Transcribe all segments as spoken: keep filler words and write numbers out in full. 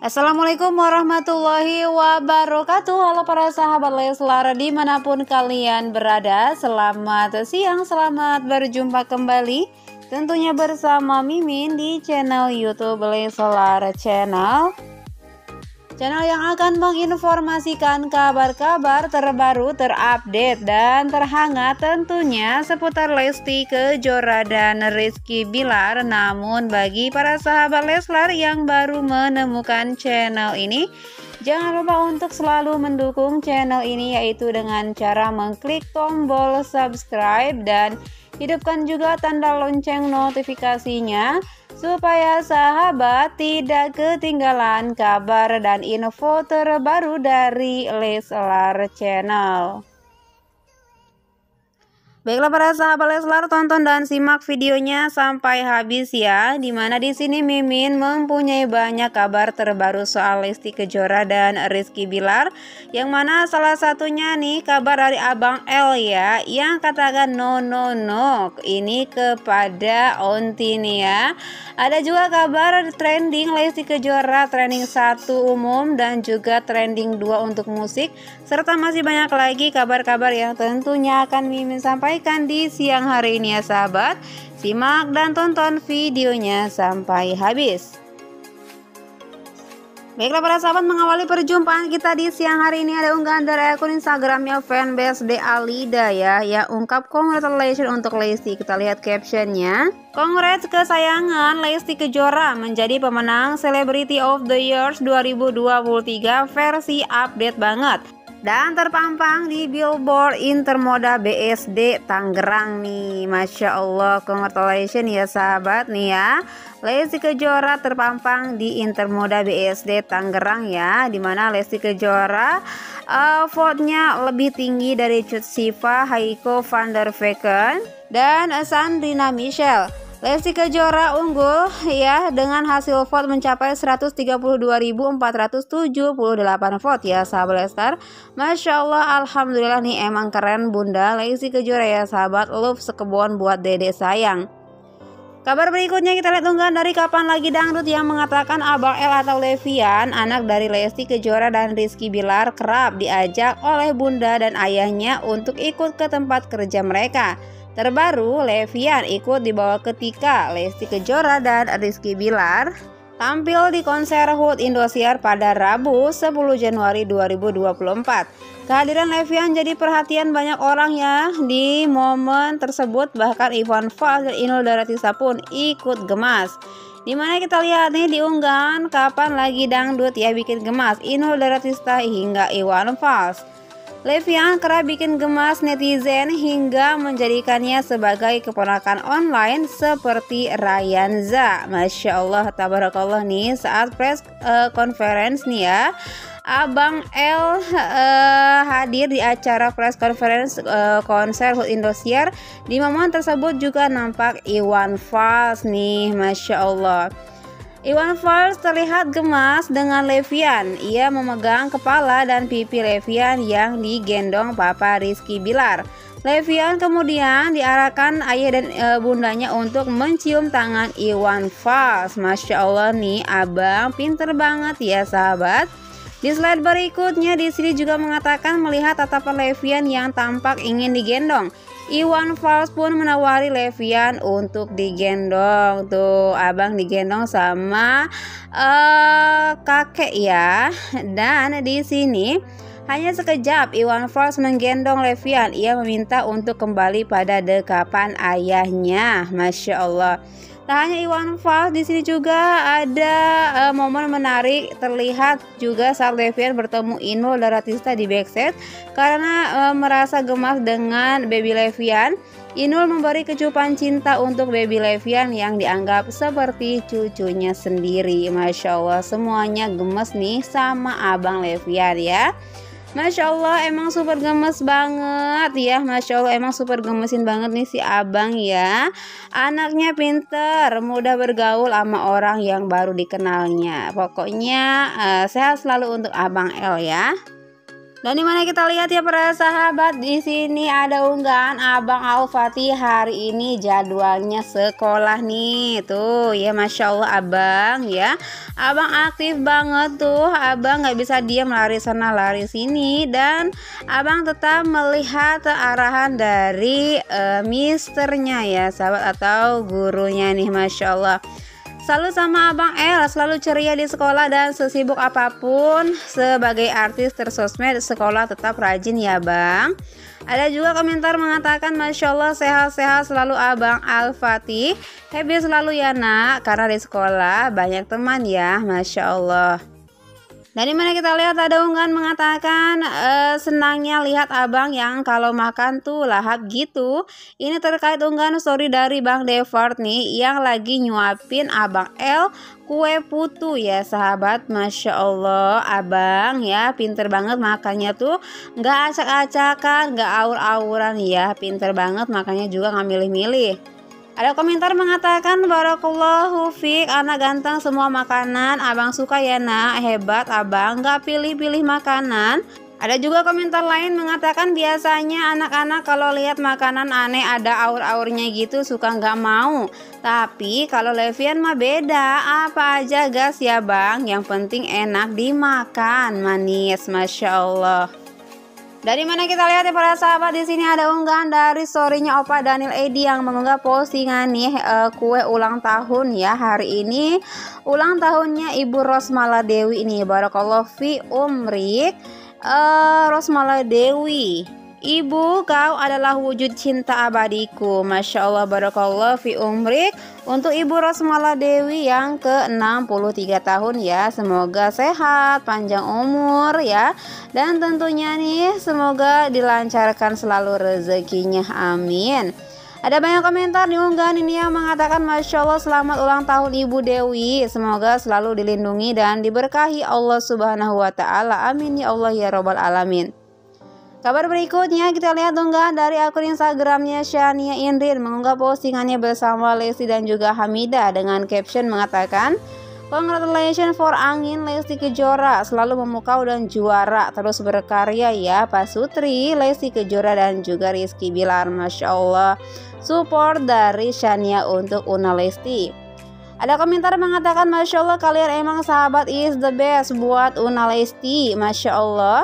Assalamualaikum warahmatullahi wabarakatuh. Halo para sahabat Leslar dimanapun kalian berada, selamat siang, selamat berjumpa kembali tentunya bersama Mimin di channel YouTube Leslar Channel, channel yang akan menginformasikan kabar-kabar terbaru, terupdate dan terhangat tentunya seputar Lesti Kejora dan Rizky Billar. Namun bagi para sahabat Leslar yang baru menemukan channel ini, jangan lupa untuk selalu mendukung channel ini yaitu dengan cara mengklik tombol subscribe dan hidupkan juga tanda lonceng notifikasinya, supaya sahabat tidak ketinggalan kabar dan info terbaru dari Leslar Channel. Baiklah para sahabat Leslar, tonton dan simak videonya sampai habis ya, dimana di sini Mimin mempunyai banyak kabar terbaru soal Lesti Kejora dan Rizky Billar, yang mana salah satunya nih kabar dari Abang L ya, yang katakan no no no ini kepada Onti nih ya. Ada juga kabar trending Lesti Kejora, trending satu umum dan juga trending dua untuk musik, serta masih banyak lagi kabar-kabar yang tentunya akan Mimin sampaikan di siang hari ini ya sahabat. Simak dan tonton videonya sampai habis. Baiklah para sahabat, mengawali perjumpaan kita di siang hari ini ada unggahan dari akun Instagramnya fanbase D Alida ya, ya ungkap congratulations untuk Lesti. Kita lihat captionnya. Congrats kesayangan Lesti Kejora menjadi pemenang Celebrity of the Years dua ribu dua puluh tiga versi update banget, dan terpampang di billboard Intermoda B S D Tangerang nih. Masya Allah, congratulations ya sahabat nih ya, Lesti Kejora terpampang di Intermoda B S D Tangerang ya, dimana Lesti Kejora uh, vote-nya lebih tinggi dari Cut Siva, Haiko, Van Der Vecken dan Sandrina Michel. Lesti Kejora unggul ya dengan hasil vote mencapai seratus tiga puluh dua ribu empat ratus tujuh puluh delapan vote ya sahabat Leslar. Masya Allah, alhamdulillah nih, emang keren bunda Lesti Kejora ya sahabat. Love sekebon buat dede sayang. Kabar berikutnya kita lihat unggahan dari Kapan Lagi Dangdut yang mengatakan Abang L atau Levian, anak dari Lesti Kejora dan Rizky Billar, kerap diajak oleh bunda dan ayahnya untuk ikut ke tempat kerja mereka. Terbaru, Levian ikut dibawa ketika Lesti Kejora dan Rizky Billar tampil di konser H U T Indosiar pada Rabu sepuluh Januari dua ribu dua puluh empat. Kehadiran Levian jadi perhatian banyak orang ya di momen tersebut, bahkan Iwan Fals dan Inul Daratista pun ikut gemas. Dimana kita lihat nih diunggahan Kapan Lagi Dangdut ya, bikin gemas Inul Daratista hingga Iwan Fals. Levian kerap bikin gemas netizen hingga menjadikannya sebagai keponakan online seperti Rayanza. Masya Allah, tabarakallah nih, saat press uh, conference nih ya, Abang L uh, hadir di acara press conference uh, konser H U T Indosiar. Di momen tersebut juga nampak Iwan Fals nih, Masya Allah. Iwan Fals terlihat gemas dengan Levian. Ia memegang kepala dan pipi Levian yang digendong papa Rizky Billar. Levian kemudian diarahkan ayah dan e, bundanya untuk mencium tangan Iwan Fals. Masya Allah nih, abang pinter banget ya sahabat. Di slide berikutnya di sini juga mengatakan melihat tatapan Levian yang tampak ingin digendong, Iwan Fals pun menawari Levian untuk digendong. Tuh, abang digendong sama uh, kakek ya. Dan di sini hanya sekejap Iwan Fals menggendong Levian. Ia meminta untuk kembali pada dekapan ayahnya. Masya Allah. Tak hanya Iwan Fals, di sini juga ada uh, momen menarik terlihat juga saat Levian bertemu Inul Daratista di backstage. Karena uh, merasa gemas dengan baby Levian, Inul memberi kecupan cinta untuk baby Levian yang dianggap seperti cucunya sendiri. Masya Allah, semuanya gemes nih sama abang Levian ya. Masya Allah, emang super gemes banget ya. Masya Allah, emang super gemesin banget nih si abang ya. Anaknya pinter, mudah bergaul sama orang yang baru dikenalnya. Pokoknya uh, sehat selalu untuk Abang L ya. Dan dimana kita lihat ya para sahabat, di sini ada unggahan Abang Al-Fatih hari ini jadwalnya sekolah nih. Tuh ya Masya Allah Abang ya, Abang aktif banget tuh. Abang gak bisa diam, lari sana lari sini. Dan Abang tetap melihat arahan dari uh, misternya ya sahabat, atau gurunya nih Masya Allah. Selalu sama Abang El, selalu ceria di sekolah dan sesibuk apapun sebagai artis tersosmed, sekolah tetap rajin ya Bang. Ada juga komentar mengatakan Masya Allah sehat-sehat selalu Abang Al-Fatih, happy selalu ya nak, karena di sekolah banyak teman ya Masya Allah. Dan dimana kita lihat ada unggahan mengatakan e, senangnya lihat abang yang kalau makan tuh lahap gitu. Ini terkait unggahan story dari Bang Devart nih yang lagi nyuapin Abang El kue putu ya sahabat. Masya Allah abang ya pinter banget makannya tuh, nggak acak-acakan, nggak aur-auran ya, pinter banget makannya juga, nggak milih-milih. Ada komentar mengatakan barakallahu fiik, anak ganteng semua makanan abang suka ya nak, hebat abang gak pilih-pilih makanan. Ada juga komentar lain mengatakan biasanya anak-anak kalau lihat makanan aneh ada aur-aurnya gitu suka gak mau, tapi kalau Levian mah beda, apa aja gas ya bang, yang penting enak dimakan manis Masya Allah. Dari mana kita lihat ya para sahabat, di sini ada unggahan dari storynya Opa Daniel Eddy yang mengunggah postingan nih e, kue ulang tahun ya hari ini, ulang tahunnya Ibu Rosmala Dewi nih. Barakallahu fi umrik e, Rosmala Dewi, Ibu kau adalah wujud cinta abadiku. Masya Allah barakallahu fi umrik untuk Ibu Rosmala Dewi yang ke enam puluh tiga tahun ya. Semoga sehat, panjang umur ya. Dan tentunya nih semoga dilancarkan selalu rezekinya, amin. Ada banyak komentar di unggahan ini yang mengatakan Masya Allah selamat ulang tahun Ibu Dewi, semoga selalu dilindungi dan diberkahi Allah subhanahu wa ta'ala, amin ya Allah ya robbal alamin. Kabar berikutnya kita lihat unggahan dari akun Instagramnya Shania Indri mengunggah postingannya bersama Lesti dan juga Hamidah dengan caption mengatakan congratulations for angin Lesti Kejora, selalu memukau dan juara, terus berkarya ya Pak Sutri, Lesti Kejora dan juga Rizky Billar. Masya Allah support dari Shania untuk Una Lesti. Ada komentar mengatakan Masya Allah kalian emang sahabat is the best buat Una Lesti, Masya Allah.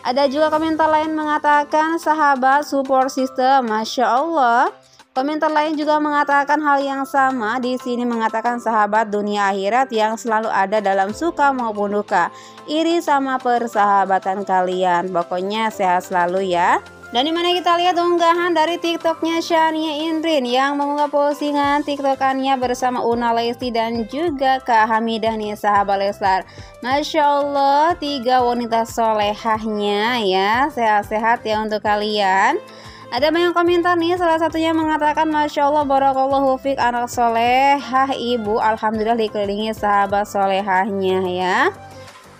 Ada juga komentar lain mengatakan sahabat support system, Masya Allah. Komentar lain juga mengatakan hal yang sama, di sini mengatakan sahabat dunia akhirat yang selalu ada dalam suka maupun duka, iri sama persahabatan kalian, pokoknya sehat selalu ya. Dan dimana kita lihat unggahan dari TikToknya Shania Indri yang mengunggah postingan TikTokannya bersama Una Lesti dan juga Kak Hamidah nih sahabat Leslar. Masya Allah tiga wanita solehahnya ya, sehat-sehat ya untuk kalian. Ada banyak komentar nih, salah satunya mengatakan Masya Allah barakallahu fiik anak solehah ibu, alhamdulillah dikelilingi sahabat solehahnya ya.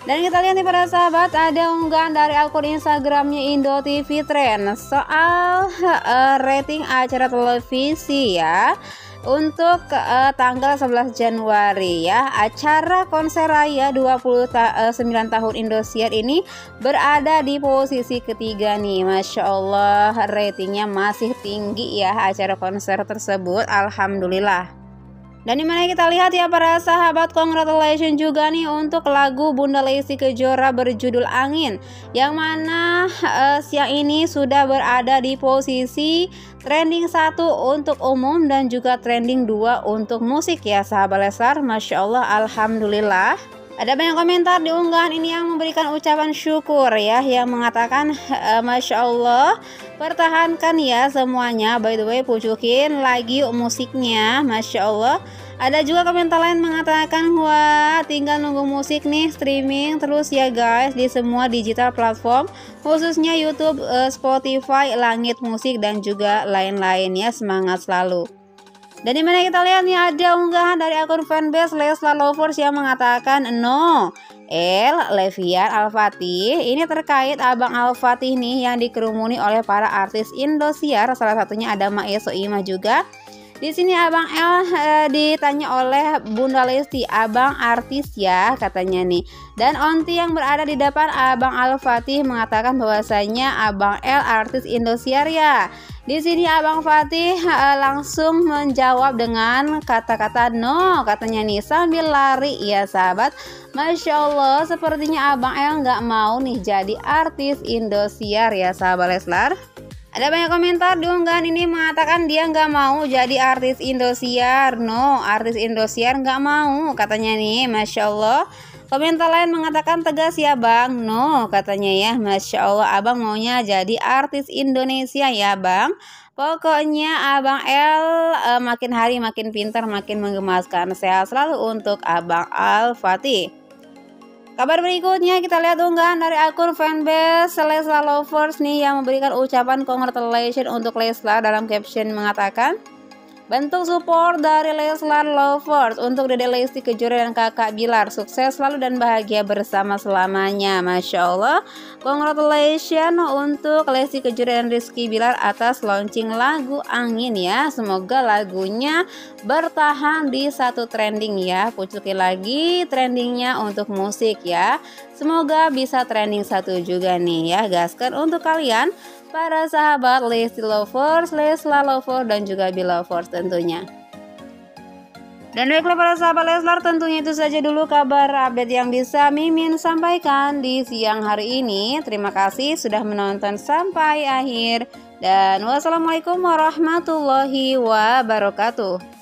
Dan kita lihat nih para sahabat, ada unggahan dari akun Instagramnya Indo T V Trend soal uh, rating acara televisi ya untuk uh, tanggal sebelas Januari ya. Acara konser raya dua puluh sembilan tahun Indosiar ini berada di posisi ketiga nih Masya Allah, ratingnya masih tinggi ya acara konser tersebut, alhamdulillah. Dan dimana kita lihat ya para sahabat, congratulations juga nih untuk lagu Bunda Lesti Kejora berjudul Angin, yang mana eh, siang ini sudah berada di posisi trending satu untuk umum dan juga trending dua untuk musik ya sahabat Leslar. Masya Allah alhamdulillah. Ada banyak komentar di unggahan ini yang memberikan ucapan syukur ya, yang mengatakan e, Masya Allah pertahankan ya semuanya. By the way pucukin lagi yuk musiknya, Masya Allah. Ada juga komentar lain mengatakan wah tinggal nunggu musik nih, streaming terus ya guys di semua digital platform, khususnya YouTube, Spotify, Langit Musik dan juga lain-lain ya, semangat selalu. Dan dimana kita lihat nih ada unggahan dari akun fanbase Leslar Lovers yang mengatakan no El, Levian, Al-Fatih. Ini terkait Abang Al-Fatih nih yang dikerumuni oleh para artis Indosiar, salah satunya ada Maeso Ima juga. Di sini Abang El eh, ditanya oleh Bunda Lesti, abang artis ya katanya nih. Dan Onti yang berada di depan Abang Al-Fatih mengatakan bahwasanya Abang El artis Indosiar ya. Di sini Abang Fatih uh, langsung menjawab dengan kata-kata no katanya nih sambil lari ya sahabat. Masya Allah, sepertinya Abang El nggak mau nih jadi artis Indosiar ya sahabat Leslar. Ada banyak komentar di unggahan ini mengatakan dia nggak mau jadi artis Indosiar. No, artis Indosiar nggak mau katanya nih, Masya Allah. Komentar lain mengatakan tegas ya bang, no katanya ya, Masya Allah abang maunya jadi artis Indonesia ya bang. Pokoknya Abang El eh, makin hari makin pintar, makin menggemaskan. Sehat selalu untuk Abang Al-Fatih. Kabar berikutnya kita lihat unggahan dari akun fanbase Leslar Lovers nih yang memberikan ucapan congratulations untuk Leslar dalam caption mengatakan bentuk support dari Leslar Lovers untuk Dede Lesti Kejora dan Kakak Billar, sukses selalu dan bahagia bersama selamanya. Masya Allah, congratulations untuk Lesti Kejora dan Rizky Billar atas launching lagu Angin ya. Semoga lagunya bertahan di satu trending ya, pucuki lagi trendingnya untuk musik ya. Semoga bisa trending satu juga nih ya, gaskan untuk kalian para sahabat Lesti Lovers, Leslar Lovers dan juga Belovers tentunya. Dan baiklah para sahabat Leslar, tentunya itu saja dulu kabar update yang bisa Mimin sampaikan di siang hari ini. Terima kasih sudah menonton sampai akhir dan wassalamualaikum warahmatullahi wabarakatuh.